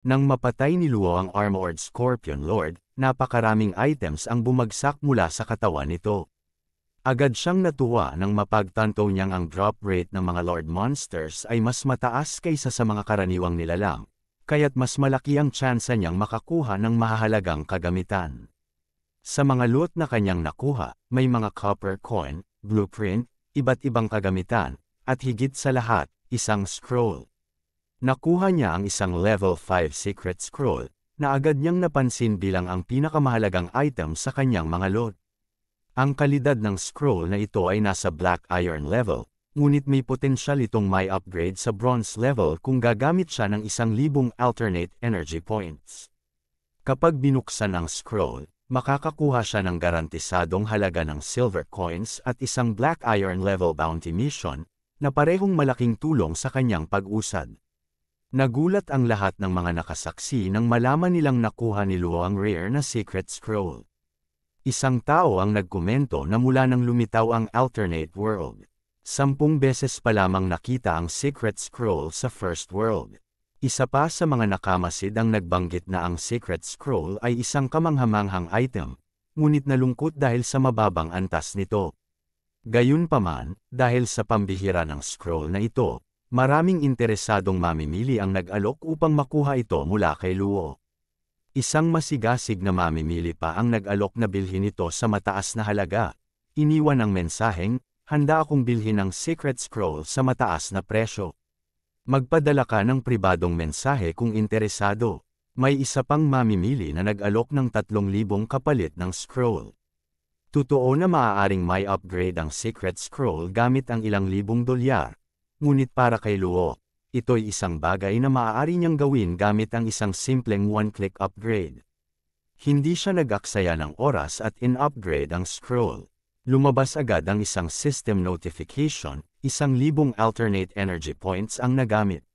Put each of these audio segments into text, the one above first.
Nang mapatay ni Liu ang Armored Scorpion Lord, napakaraming items ang bumagsak mula sa katawan nito. Agad siyang natuwa nang mapagtanto niyang ang drop rate ng mga Lord Monsters ay mas mataas kaysa sa mga karaniwang nilalang, kaya't mas malaki ang tsansa niyang makakuha ng mahahalagang kagamitan. Sa mga loot na kanyang nakuha, may mga copper coin, blueprint, iba't ibang kagamitan, at higit sa lahat, isang scroll. Nakuha niya ang isang level 5 secret scroll, na agad niyang napansin bilang ang pinakamahalagang item sa kanyang mga loot. Ang kalidad ng scroll na ito ay nasa black iron level, ngunit may potensyal itong may upgrade sa bronze level kung gagamit siya ng 1,000 alternate energy points. Kapag binuksan ang scroll, makakakuha siya ng garantisadong halaga ng silver coins at isang black iron level bounty mission na parehong malaking tulong sa kanyang pag-usad. Nagulat ang lahat ng mga nakasaksi nang malaman nilang nakuha ni Liu ang rare na secret scroll. Isang tao ang nagkomento na mula nang lumitaw ang alternate world, 10 beses pa lamang nakita ang secret scroll sa first world. Isa pa sa mga nakamasid ang nagbanggit na ang secret scroll ay isang kamanghamanghang item, ngunit nalungkot dahil sa mababang antas nito. Gayunpaman, dahil sa pambihira ng scroll na ito, maraming interesadong mamimili ang nag-alok upang makuha ito mula kay Liu. Isang masigasig na mamimili pa ang nag-alok na bilhin ito sa mataas na halaga. Iniwan ang mensaheng, "Handa akong bilhin ang secret scroll sa mataas na presyo. Magpadala ka ng pribadong mensahe kung interesado." May isa pang mamimili na nag-alok ng 3,000 kapalit ng scroll. Totoo na maaaring may upgrade ang secret scroll gamit ang $1,000, ngunit para kay Liu, ito'y isang bagay na maaari niyang gawin gamit ang isang simpleng one-click upgrade. Hindi siya nag-aksaya ng oras at in-upgrade ang scroll. Lumabas agad ang isang system notification, 1,000 alternate energy points ang nagamit.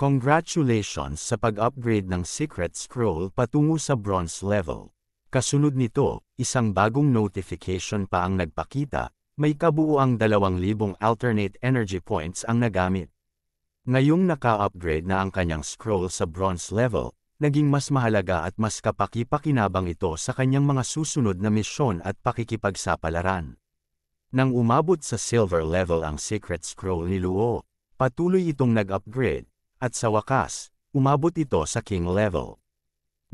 "Congratulations sa pag-upgrade ng secret scroll patungo sa bronze level." Kasunod nito, isang bagong notification pa ang nagpakita, may kabuuang 2,000 alternate energy points ang nagamit. Ngayong naka-upgrade na ang kanyang scroll sa bronze level, naging mas mahalaga at mas kapaki-pakinabang ito sa kanyang mga susunod na misyon at pakikipagsapalaran. Nang umabot sa silver level ang secret scroll ni Liu, patuloy itong nag-upgrade, at sa wakas, umabot ito sa king level.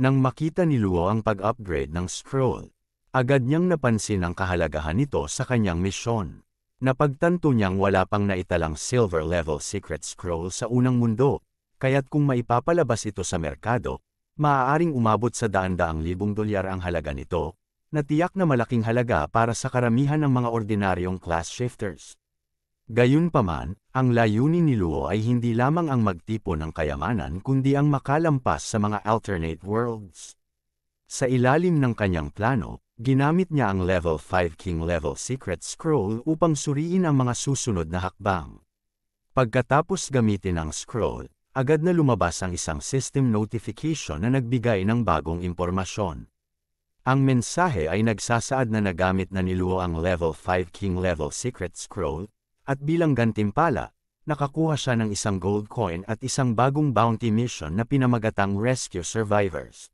Nang makita ni Liu ang pag-upgrade ng scroll, agad niyang napansin ang kahalagahan nito sa kanyang misyon. Napagtanto niyang wala pang naitalang silver level secret scroll sa unang mundo, kaya't kung maipapalabas ito sa merkado, maaaring umabot sa $100,000 ang halaga nito, na tiyak na malaking halaga para sa karamihan ng mga ordinaryong class shifters. Gayunpaman, ang layunin ni Liu ay hindi lamang ang magtipon ng kayamanan kundi ang makalampas sa mga alternate worlds. Sa ilalim ng kanyang plano, ginamit niya ang level 5 king level secret scroll upang suriin ang mga susunod na hakbang. Pagkatapos gamitin ang scroll, agad na lumabas ang isang system notification na nagbigay ng bagong impormasyon. Ang mensahe ay nagsasaad na nagamit na ni Liu ang level 5 king level secret scroll, at bilang gantimpala, nakakuha siya ng 1 gold coin at 1 bagong bounty mission na pinamagatang Rescue Survivors.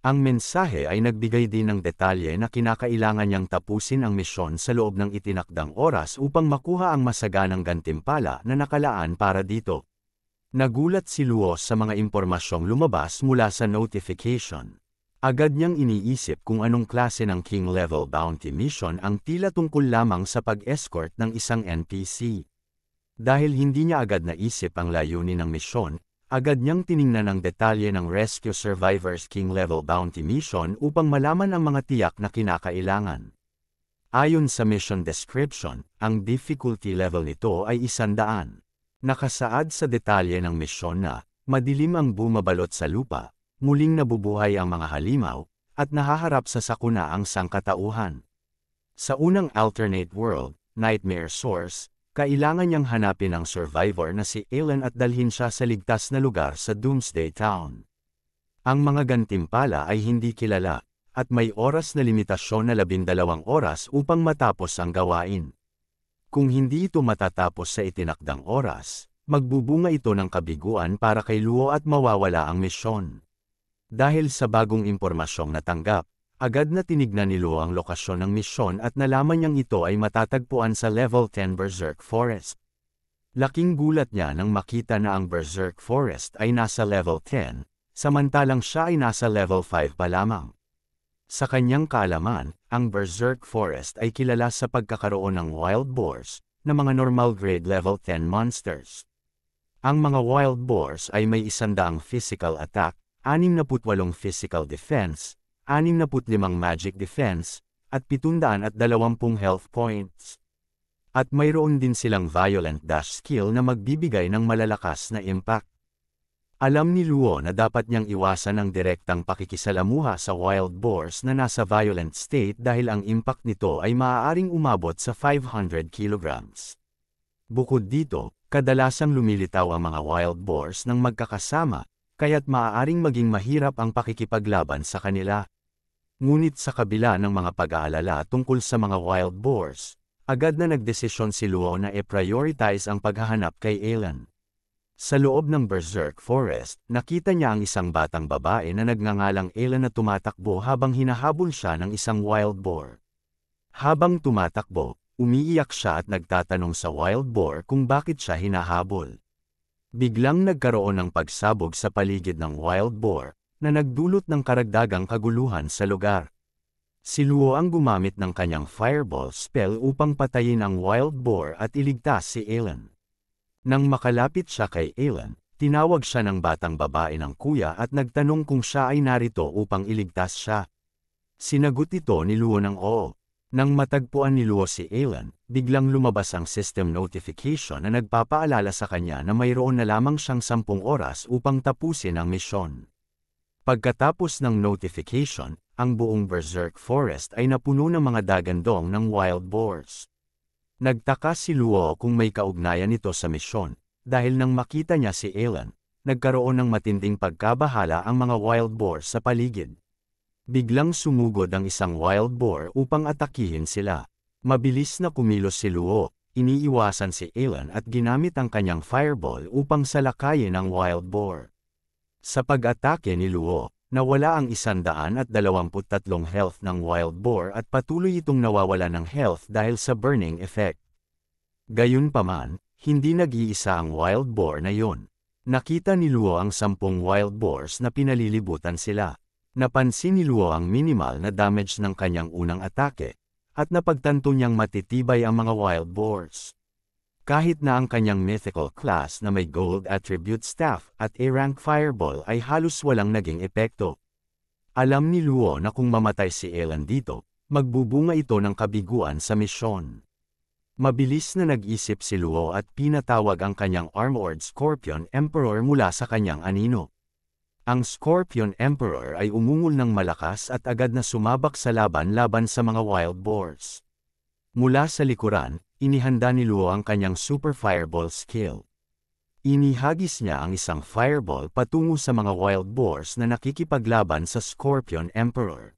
Ang mensahe ay nagbigay din ng detalye na kinakailangan niyang tapusin ang misyon sa loob ng itinakdang oras upang makuha ang masaganang gantimpala na nakalaan para dito. Nagulat si Liu sa mga impormasyong lumabas mula sa notification. Agad niyang iniisip kung anong klase ng King Level Bounty Mission ang tila tungkol lamang sa pag-escort ng isang NPC. Dahil hindi niya agad naisip ang layunin ng misyon, agad niyang tiningnan ang detalye ng Rescue Survivors King Level Bounty Mission upang malaman ang mga tiyak na kinakailangan. Ayon sa mission description, ang difficulty level nito ay 100. Nakasaad sa detalye ng misyon na, madilim ang bumabalot sa lupa, muling nabubuhay ang mga halimaw, at nahaharap sa sakuna ang sangkatauhan. Sa unang alternate world, Nightmare Source, kailangan niyang hanapin ang survivor na si Ellen at dalhin siya sa ligtas na lugar sa Doomsday Town. Ang mga gantimpala ay hindi kilala, at may oras na limitasyon na 12 oras upang matapos ang gawain. Kung hindi ito matatapos sa itinakdang oras, magbubunga ito ng kabiguan para kay Luo at mawawala ang misyon. Dahil sa bagong impormasyong natanggap, agad na tinignan ni Luo ang lokasyon ng misyon at nalaman niyang ito ay matatagpuan sa level 10 Berserk Forest. Laking gulat niya nang makita na ang Berserk Forest ay nasa level 10, samantalang siya ay nasa level 5 pa lamang. Sa kanyang kaalaman, ang Berserk Forest ay kilala sa pagkakaroon ng wild boars na mga normal grade level 10 monsters. Ang mga wild boars ay may 100 physical attack, 68 physical defense, 65 magic defense, at 720 health points. At mayroon din silang violent dash skill na magbibigay ng malalakas na impact. Alam ni Luo na dapat niyang iwasan ang direktang pakikisalamuha sa wild boars na nasa violent state dahil ang impact nito ay maaaring umabot sa 500 kilograms. Bukod dito, kadalasang lumilitaw ang mga wild boars ng magkakasama, kaya't maaaring maging mahirap ang pakikipaglaban sa kanila. Ngunit sa kabila ng mga pag-aalala tungkol sa mga wild boars, agad na nagdesisyon si Luo na i-prioritize ang paghahanap kay Alan. Sa loob ng Berserk Forest, nakita niya ang isang batang babae na nagngangalang Ellen na tumatakbo habang hinahabol siya ng isang wild boar. Habang tumatakbo, umiiyak siya at nagtatanong sa wild boar kung bakit siya hinahabol. Biglang nagkaroon ng pagsabog sa paligid ng wild boar na nagdulot ng karagdagang kaguluhan sa lugar. Si Luo ang gumamit ng kanyang fireball spell upang patayin ang wild boar at iligtas si Ellen. Nang makalapit siya kay Alan, tinawag siya ng batang babae ng kuya at nagtanong kung siya ay narito upang iligtas siya. Sinagot ito ni Luo ng oo. Nang matagpuan ni Luo si Alan, biglang lumabas ang system notification na nagpapaalala sa kanya na mayroon na lamang siyang 10 oras upang tapusin ang misyon. Pagkatapos ng notification, ang buong Berserk Forest ay napuno ng mga dagandong ng wild boars. Nagtaka si Luo kung may kaugnayan ito sa misyon, dahil nang makita niya si Alan, nagkaroon ng matinding pagkabahala ang mga wild boar sa paligid. Biglang sumugod ang isang wild boar upang atakihin sila. Mabilis na kumilos si Luo, iniiwasan si Alan at ginamit ang kanyang fireball upang salakayin ang wild boar. Sa pag-atake ni Luo, nawala ang 123 health ng wild boar at patuloy itong nawawala ng health dahil sa burning effect. Gayunpaman, hindi nag-iisa ang wild boar na yun. Nakita ni Luo ang 10 wild boars na pinalilibutan sila. Napansin ni Luo ang minimal na damage ng kanyang unang atake, at napagtanto niyang matitibay ang mga wild boars. Kahit na ang kanyang mythical class na may gold attribute staff at A-rank fireball ay halos walang naging epekto. Alam ni Luo na kung mamatay si Ellen dito, magbubunga ito ng kabiguan sa misyon. Mabilis na nag-isip si Luo at pinatawag ang kanyang Armored Scorpion Emperor mula sa kanyang anino. Ang Scorpion Emperor ay umungol ng malakas at agad na sumabak sa laban laban sa mga wild boars. Mula sa likuran, inihanda ni Luo ang kanyang super fireball skill. Inihagis niya ang isang fireball patungo sa mga wild boars na nakikipaglaban sa Scorpion Emperor.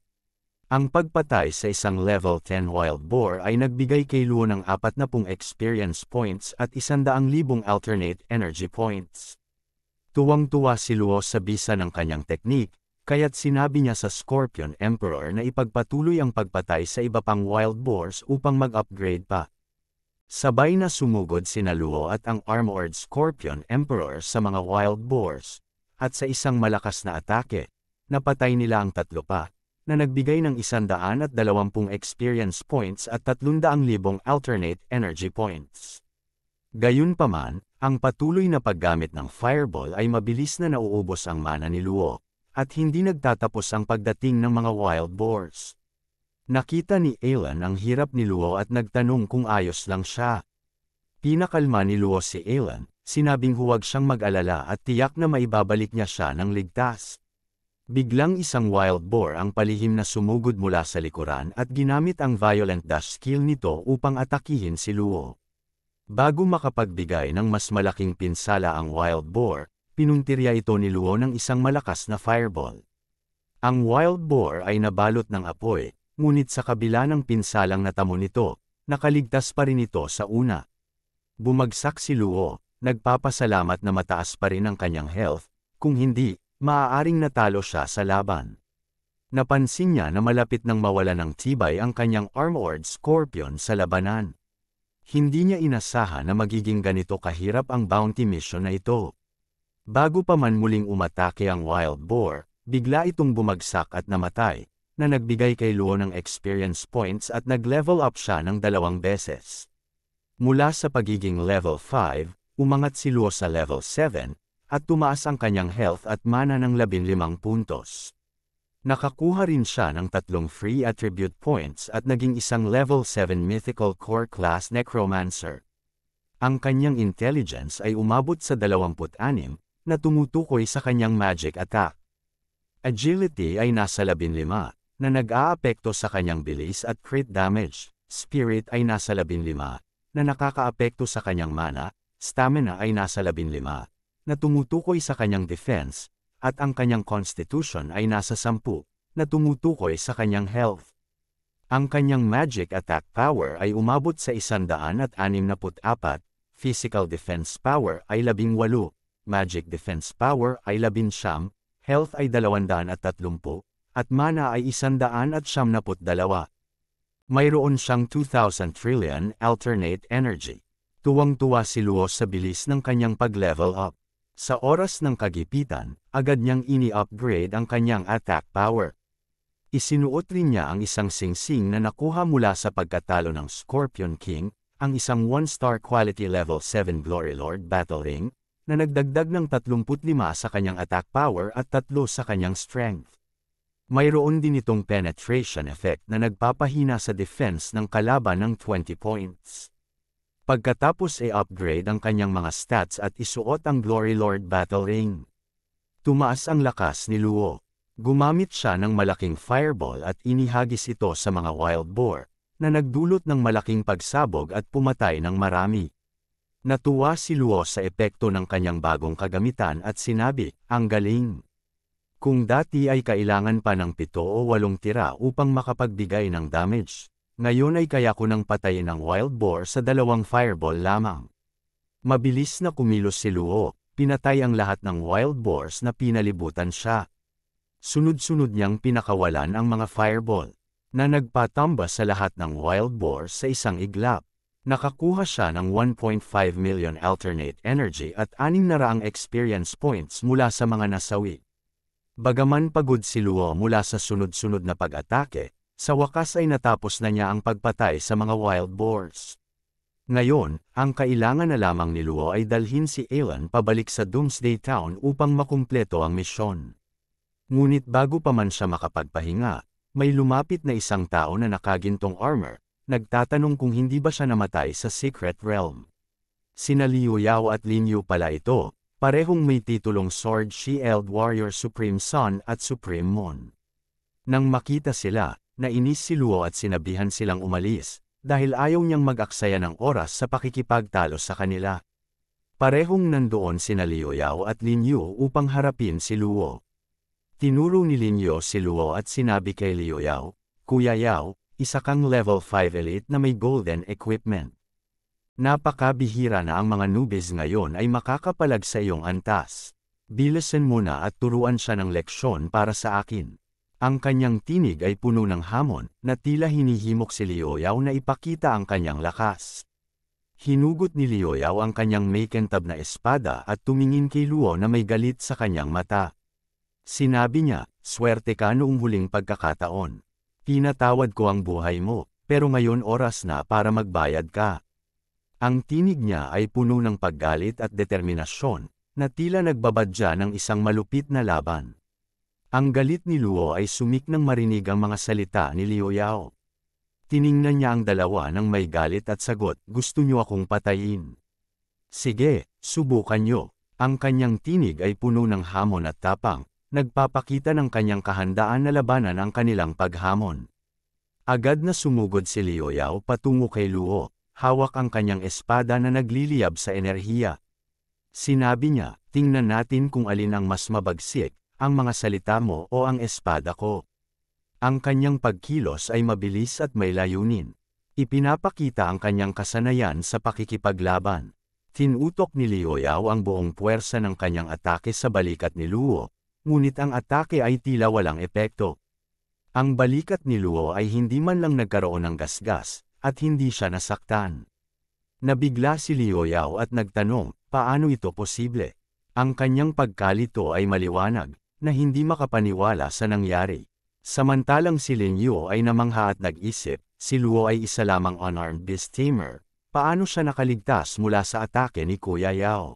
Ang pagpatay sa isang level 10 wild boar ay nagbigay kay Luo ng 40 experience points at 100,000 alternate energy points. Tuwang-tuwa si Luo sa bisa ng kanyang teknik, kaya't sinabi niya sa Scorpion Emperor na ipagpatuloy ang pagpatay sa iba pang wild boars upang mag-upgrade pa. Sabay na sumugod sina Luo at ang Armored Scorpion Emperor sa mga wild boars, at sa isang malakas na atake, napatay nila ang 3 pa, na nagbigay ng 120 experience points at 300,000 alternate energy points. Gayunpaman, ang patuloy na paggamit ng fireball ay mabilis na nauubos ang mana ni Luo, at hindi nagtatapos ang pagdating ng mga wild boars. Nakita ni Alan ang hirap ni Luo at nagtanong kung ayos lang siya. Pinakalma ni Luo si Alan, sinabing huwag siyang mag-alala at tiyak na maibabalik niya siya ng ligtas. Biglang isang wild boar ang palihim na sumugod mula sa likuran at ginamit ang violent dash skill nito upang atakihin si Luo. Bago makapagbigay ng mas malaking pinsala ang wild boar, pinuntirya ito ni Luo ng isang malakas na fireball. Ang wild boar ay nabalot ng apoy. Ngunit sa kabila ng pinsalang natamo nito, nakaligtas pa rin ito sa una. Bumagsak si Luo, nagpapasalamat na mataas pa rin ang kanyang health, kung hindi, maaaring natalo siya sa laban. Napansin niya na malapit nang mawala ng tibay ang kanyang Armored Scorpion sa labanan. Hindi niya inasahan na magiging ganito kahirap ang bounty mission na ito. Bago pa man muling umatake ang wild boar, bigla itong bumagsak at namatay, na nagbigay kay Luo ng experience points at nag-level up siya ng 2 beses. Mula sa pagiging level 5, umangat si Luo sa level 7, at tumaas ang kanyang health at mana ng 15 puntos. Nakakuha rin siya ng 3 free attribute points at naging isang level 7 mythical core class necromancer. Ang kanyang intelligence ay umabot sa 26 na tumutukoy sa kanyang magic attack. Agility ay nasa 15 na nag-aapekto sa kanyang bilis at crit damage. Spirit ay nasa 15 na nakakaapekto sa kanyang mana. Stamina ay nasa 15 na tumutukoy sa kanyang defense. At ang kanyang constitution ay nasa 10 na tumutukoy sa kanyang health. Ang kanyang magic attack power ay umabot sa 164, physical defense power ay 18, magic defense power ay 19, health ay 230, at mana ay 172. Mayroon siyang 2,000 trillion alternate energy. Tuwang-tuwa si Luo sa bilis ng kanyang pag-level up. Sa oras ng kagipitan, agad niyang ini-upgrade ang kanyang attack power. Isinuot rin niya ang isang singsing na nakuha mula sa pagkatalo ng Scorpion King, ang isang 1-star quality level 7 Glory Lord Battle Ring, na nagdagdag ng 35 sa kanyang attack power at 3 sa kanyang strength. Mayroon din itong penetration effect na nagpapahina sa defense ng kalaban ng 20 points. Pagkatapos i-upgrade ang kanyang mga stats at isuot ang Glory Lord Battle Ring. Tumaas ang lakas ni Luo. Gumamit siya ng malaking fireball at inihagis ito sa mga wild boar, na nagdulot ng malaking pagsabog at pumatay ng marami. Natuwa si Luo sa epekto ng kanyang bagong kagamitan at sinabi, "Ang galing! Kung dati ay kailangan pa ng 7 o 8 tira upang makapagbigay ng damage. Ngayon ay kaya ko nang patayin ang wild boar sa 2 fireball lamang." Mabilis na kumilos si Luo, pinatay ang lahat ng wild boars na pinalibutan siya. Sunod-sunod niyang pinakawalan ang mga fireball, na nagpatamba sa lahat ng wild boars sa isang iglap. Nakakuha siya ng 1.5 million alternate energy at 600 experience points mula sa mga nasawi. Bagaman pagod si Luo mula sa sunod-sunod na pag-atake, sa wakas ay natapos na niya ang pagpatay sa mga wild boars. Ngayon, ang kailangan na lamang ni Luo ay dalhin si Alan pabalik sa Doomsday Town upang makumpleto ang misyon. Ngunit bago pa man siya makapagpahinga, may lumapit na isang tao na nakagintong armor, nagtatanong kung hindi ba siya namatay sa Secret Realm. Sina Liu Yao at Lin Yu pala ito, parehong may titulong Sword Shield Warrior Supreme Sun at Supreme Moon. Nang makita sila, nainis si Luo at sinabihan silang umalis, dahil ayaw niyang mag-aksaya ng oras sa pakikipagtalo sa kanila. Parehong nandoon sina Liu Yao at Lin Yu upang harapin si Luo. Tinuro ni Lin Yu si Luo at sinabi kay Liu Yao, "Kuya Yao, isa kang level 5 elite na may golden equipment. Napakabihira na ang mga nubis ngayon ay makakapalag sa iyong antas. Bilisan mo na at turuan siya ng leksyon para sa akin." Ang kanyang tinig ay puno ng hamon, na tila hinihimok si Liu Yao na ipakita ang kanyang lakas. Hinugot ni Liu Yao ang kanyang may kentab na espada at tumingin kay Luo na may galit sa kanyang mata. Sinabi niya, "Swerte ka noong huling pagkakataon. Pinatawad ko ang buhay mo, pero ngayon oras na para magbayad ka." Ang tinig niya ay puno ng paggalit at determinasyon, na tila nagbabadya ng isang malupit na laban. Ang galit ni Luo ay sumik nang marinig ang mga salita ni Liu Yao. Tiningnan niya ang dalawa ng may galit at sagot, "Gusto niyo akong patayin? Sige, subukan niyo." Ang kanyang tinig ay puno ng hamon at tapang, nagpapakita ng kanyang kahandaan na labanan ang kanilang paghamon. Agad na sumugod si Liu Yao patungo kay Luo, hawak ang kanyang espada na nagliliyab sa enerhiya. Sinabi niya, "Tingnan natin kung alin ang mas mabagsik, ang mga salita mo o ang espada ko." Ang kanyang pagkilos ay mabilis at may layunin. Ipinapakita ang kanyang kasanayan sa pakikipaglaban. Tinutok ni Liu Yao ang buong puwersa ng kanyang atake sa balikat ni Luo, ngunit ang atake ay tila walang epekto. Ang balikat ni Luo ay hindi man lang nagkaroon ng gasgas, at hindi siya nasaktan. Nabigla si Liu Yao at nagtanong, paano ito posible? Ang kanyang pagkalito ay maliwanag, na hindi makapaniwala sa nangyari. Samantalang si Lin Yu ay namangha at nag-isip, si Luo ay isa lamang unarmed beast-tamer. Paano siya nakaligtas mula sa atake ni Kuya Yao?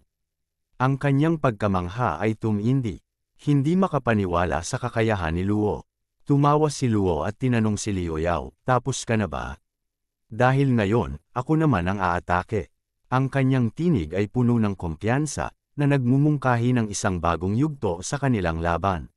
Ang kanyang pagkamangha ay tumindi. Hindi makapaniwala sa kakayahan ni Luo. Tumawa si Luo at tinanong si Liu Yao, tapos ka na ba? Dahil ngayon, ako naman ang aatake. Ang kanyang tinig ay puno ng kumpiyansa na nagmumungkahi ng isang bagong yugto sa kanilang laban.